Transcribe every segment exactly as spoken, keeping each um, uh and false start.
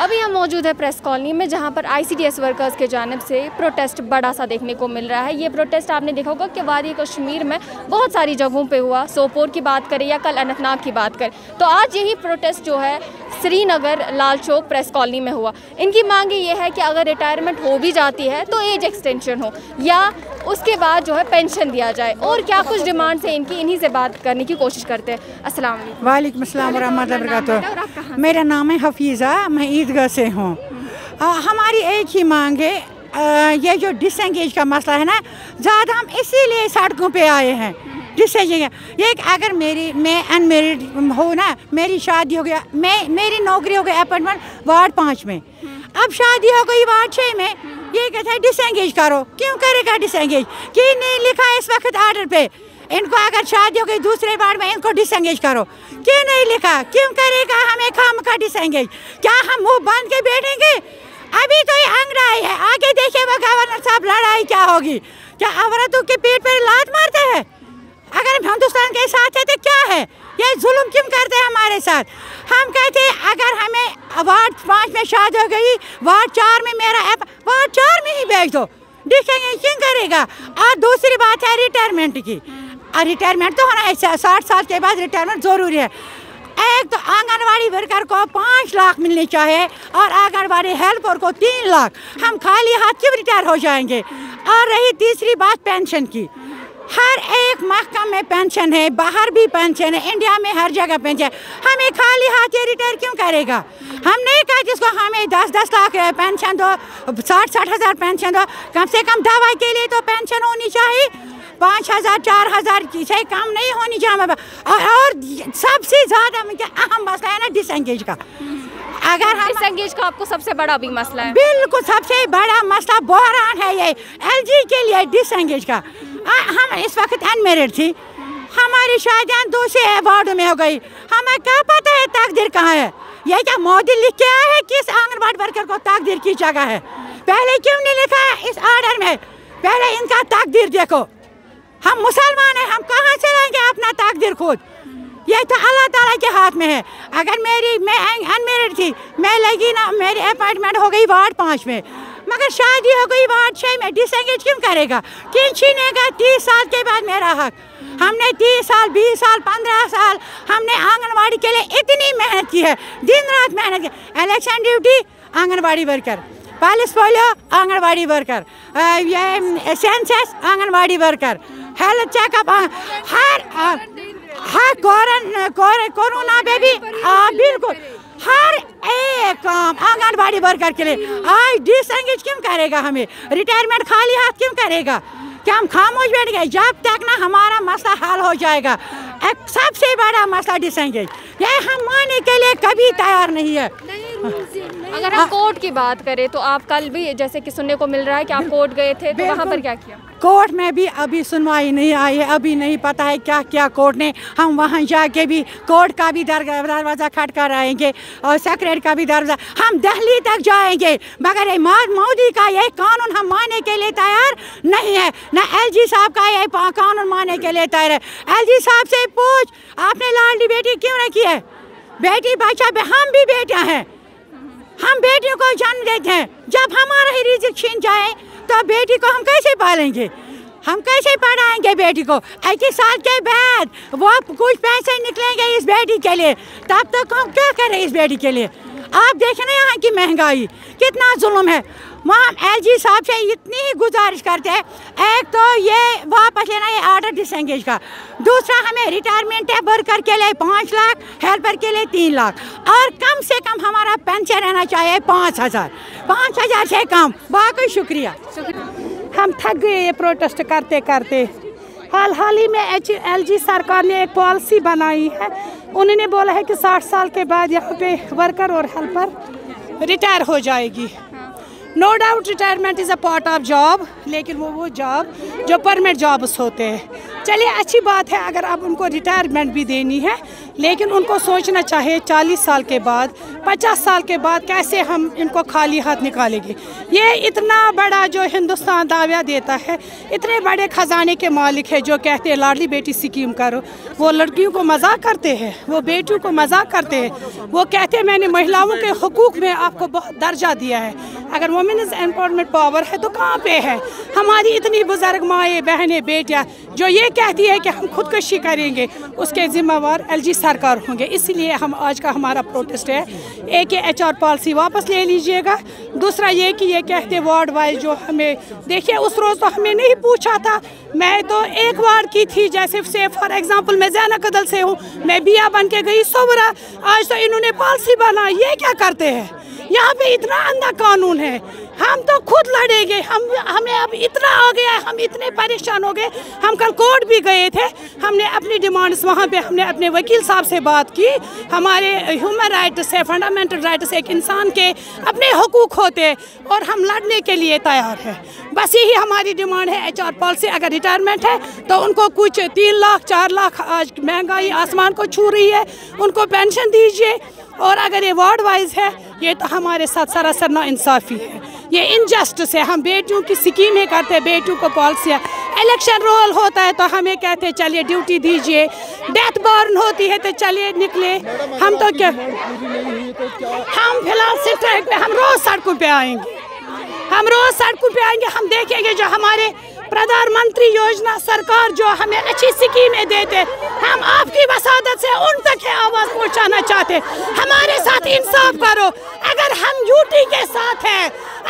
अभी हम मौजूद है प्रेस कॉलोनी में, जहां पर आईसीडीएस वर्कर्स के जानिब से प्रोटेस्ट बड़ा सा देखने को मिल रहा है। ये प्रोटेस्ट आपने देखा होगा कि वादी कश्मीर में बहुत सारी जगहों पे हुआ, सोपोर की बात करें या कल अनंतनाग की बात करें, तो आज यही प्रोटेस्ट जो है श्रीनगर लाल चौक प्रेस कॉलोनी में हुआ। इनकी मांग ये है कि अगर रिटायरमेंट हो भी जाती है तो एज एक्सटेंशन हो या उसके बाद जो है पेंशन दिया जाए, और क्या कुछ डिमांड्स हैं इनकी, इन्हीं से बात करने की कोशिश करते हैं। अस्सलाम वालेकुम। अस्सलाम वालेकुम वरहमतुल्लाह। मेरा नाम है हफीज़ा, मैं ईदगाह से हूँ। हमारी एक ही मांग है, ये जो डिसंगेज का मसला है ना, ज़्यादा हम इसीलिए सड़कों पे आए हैं। डिसंगेज ये अगर मेरी मैं अनमेरिड हो ना, मेरी शादी हो गया, मैं मेरी नौकरी हो गई अपॉइंटमेंट वार्ड पाँच में, अब शादी हो गई वार्ड छः में, ये कहता है डिसंगेज करो। क्यों करेगा डिसंगेज? कि नहीं लिखा है इस वक्त आर्डर पे, इनको अगर शादी हो गई दूसरे बार में इनको डिसंगेज करो, क्यों नहीं लिखा? क्यों करेगा हमें खाम का डिसंगेज? क्या हम मुंह बांध के बैठेंगे? अभी तो ये अंगड़ाई है, आगे देखिए वो गवर्नर साहब लड़ाई क्या होगी। क्या औरतों के पेट पर लात मारते हैं? अगर हम हिंदुस्तान के साथ है तो क्या है ये जुल्म? क्यों करते हैं हमारे साथ? हम कहते हैं अगर हमें वार्ड पाँच में शादी हो गई, वार्ड चार में मेरा ऐप वार्ड चार में ही भेज दो। देखेंगे क्यों करेगा। और दूसरी बात है रिटायरमेंट की, और रिटायरमेंट तो होना ऐसा साठ साल के बाद रिटायरमेंट ज़रूरी है। एक तो आंगनबाड़ी वर्कर को पाँच लाख मिलने चाहिए और आंगनबाड़ी हेल्पर को तीन लाख। हम खाली हाथ क्यों रिटायर हो जाएंगे? और रही तीसरी बात पेंशन की, हर एक महकमे में पेंशन है, बाहर भी पेंशन है, इंडिया में हर जगह पेंशन है। हमें खाली हाथ ये रिटायर क्यों करेगा? हम नहीं कहा जिसको हमें दस दस लाख पेंशन दो, साठ साठ हज़ार पेंशन दो, कम से कम दवा के लिए तो पेंशन होनी चाहिए। पाँच हज़ार चार हज़ार की से कम नहीं होनी चाहिए। और, और सबसे ज़्यादा अहम मसला है ना डिसंगेज का। अगर हम डिसंगेज का आपको सबसे बड़ा भी मसला है? बिल्कुल, सबसे बड़ा मसला बहरान है ये एलजी के लिए डिसंगेज का। आ, हम इस वक्त अनमेरिड थी, हमारी शादियाँ दूसरे वार्ड में हो गई, हमें क्या पता है तकदीर कहाँ है? ये क्या मोदी लिख के आया है किस आंगनबाड़ी वर्कर को तकदीर की जगह है? पहले क्यों नहीं लिखा है इस आर्डर में? पहले इनका तकदीर देखो। हम मुसलमान हैं, हम कहाँ से लाएंगे अपना तकदीर खुद? ये तो अल्लाह ताला के हाथ में है। अगर मेरी मैं अनमेरिड थी, मैं लगी ना, मेरी अपॉइंटमेंट हो गई वार्ड पाँच में, मगर शादी हो गई वार्ड छः में, डिसंगेज क्यों करेगा? क्यों छीनेगा तीस साल के बाद मेरा हक? हमने तीस साल, बीस साल, पंद्रह साल हमने आंगनबाड़ी के लिए इतनी मेहनत की है, दिन रात मेहनत की। Election duty anganwadi worker, pulse polio anganwadi worker, ये census anganwadi worker, health checkup, हर हर कोरोना बेबी, बिल्कुल हर एक काम आंगनबाड़ी वर्कर के लिए। आज डिसंगेज क्यों करेगा हमें? रिटायरमेंट खाली हाथ क्यों करेगा? क्या हम खामोश बैठ गए? जब तक ना हमारा मसला हल हो जाएगा, एक सबसे बड़ा मसला डिसंगेज, ये हम मानने के लिए कभी तैयार नहीं है। अगर हम कोर्ट की बात करें तो आप कल भी जैसे कि सुनने को मिल रहा है कि आप कोर्ट गए थे, तो वहाँ पर क्या किया? कोर्ट में भी अभी सुनवाई नहीं आई है, अभी नहीं पता है क्या क्या कोर्ट ने। हम वहाँ जाके भी कोर्ट का भी दरवाज़ा खटखटाएंगे और सेक्रेटरी का भी दरवाज़ा, हम दिल्ली तक जाएंगे, मगर ये मोदी का ये कानून हम मानने के लिए तैयार नहीं है, ना एलजी साहब का ये कानून मानने के लिए तैयार है। एलजी साहब से पूछ, आपने लाडली बेटी क्यों रखी है? बेटी बच्चा, हम भी बेटा हैं, हम बेटियों को जन्म देते हैं, जब हमारा ही रिजिक छीन जाए तो बेटी को हम कैसे पालेंगे? हम कैसे पढ़ाएंगे बेटी को? इक्कीस साल के बाद वो कुछ पैसे निकलेंगे इस बेटी के लिए, तब तक तो हम क्या करें इस बेटी के लिए? आप देखें ना यहाँ की महंगाई, कितना जुल्म है। हम एल जी साहब से इतनी ही गुजारिश करते हैं, एक तो ये वापस लेना ये आर्डर डिसंगेज का, दूसरा हमें रिटायरमेंट है वर्कर के लिए पाँच लाख, हेल्पर के लिए तीन लाख, और कम से कम हमारा पेंशन रहना चाहिए पाँच हज़ार पाँच हज़ार से कम। बाकी शुक्रिया, शुक्रिया। हम थक गए ये प्रोटेस्ट करते करते। हाल हाल ही में एच एल जी सरकार ने एक पॉलिसी बनाई है, उन्होंने बोला है कि साठ साल के बाद यहाँ पे वर्कर और हेल्पर रिटायर हो जाएगी। No doubt retirement is a part of job, लेकिन वो वो जॉब जो परमानेंट जॉब्स होते हैं। चलिए अच्छी बात है अगर अब उनको रिटायरमेंट भी देनी है, लेकिन उनको सोचना चाहिए चालीस साल के बाद, पचास साल के बाद कैसे हम इनको खाली हाथ निकालेंगे। ये इतना बड़ा जो हिंदुस्तान दावा देता है, इतने बड़े ख़जाने के मालिक है, जो कहते हैं लाडली बेटी स्कीम करो, वो लड़कियों को मजाक करते हैं, वो बेटियों को मजाक करते हैं। वो कहते हैं मैंने महिलाओं के हकूक़ में आपको बहुत दर्जा दिया है। अगर वुमेन्स एम्पावरमेंट पावर है तो कहाँ पे है? हमारी इतनी बुजुर्ग माएँ, बहनें, बेटियाँ जो ये कहती है कि हम खुदकुशी करेंगे, उसके जिम्मेवार एलजी सरकार होंगे। इसीलिए हम आज का हमारा प्रोटेस्ट है, एक एचआर पॉलिसी वापस ले लीजिएगा। दूसरा ये कि ये कहते वार्ड वाइज जो हमें, देखिए उस रोज़ तो हमें नहीं पूछा था, मैं तो एक वार्ड की थी, जैसे से फॉर एग्जांपल मैं जैना कदल से हूँ, मैं बिया बन के गई सोबरा, आज तो इन्होंने पॉलिसी बनाई। ये क्या करते हैं? यहाँ पे इतना अंधा कानून है। हम तो खुद लड़ेंगे, हम हमें अब इतना आ गया, हम इतने परेशान हो गए। हम कल कोर्ट भी गए थे, हमने अपनी डिमांड्स वहाँ पे हमने अपने वकील साहब से बात की। हमारे ह्यूमन राइट्स है, फंडामेंटल राइट्स, एक इंसान के अपने हकूक़ होते हैं और हम लड़ने के लिए तैयार हैं। बस यही हमारी डिमांड है। एच आर पॉलिसी, अगर रिटायरमेंट है तो उनको कुछ तीन लाख चार लाख आज महंगाई आसमान को छू रही है, उनको पेंशन दीजिए। और अगर ये वार्ड वाइज है, ये तो हमारे साथ सरासर ना इंसाफ़ी है, ये इनजस्टिस है। हम बेटियों की स्कीमें करते हैं, बेटियों को पॉलिसियाँ, इलेक्शन रोल होता है तो हमें कहते हैं चलिए ड्यूटी दीजिए, डेथ बॉर्न होती है तो चलिए निकले। हम तो क्या, हम फिलहाल स्ट्राइक पे, हम रोज़ सड़कों पे आएंगे, हम रोज़ सड़कों पे आएंगे। हम देखेंगे जो हमारे प्रधानमंत्री योजना सरकार जो हमें अच्छी स्कीमें देते, हम आपकी वसादत से उन तक आवाज़ पहुंचाना चाहते। हमारे साथ इंसाफ करो। अगर हम यूटी के साथ हैं,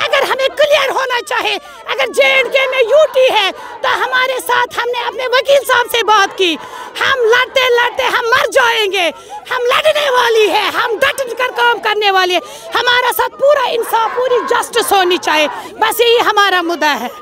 अगर हमें क्लियर होना चाहिए, अगर जे एंड के में यूटी है तो हमारे साथ, हमने अपने वकील साहब से बात की, हम लड़ते लड़ते हम मर जाएंगे। हम लड़ने वाली है, हम डट कर काम करने वाली है। हमारा साथ पूरा इंसाफ, पूरी जस्टिस होनी चाहिए। बस यही हमारा मुद्दा है।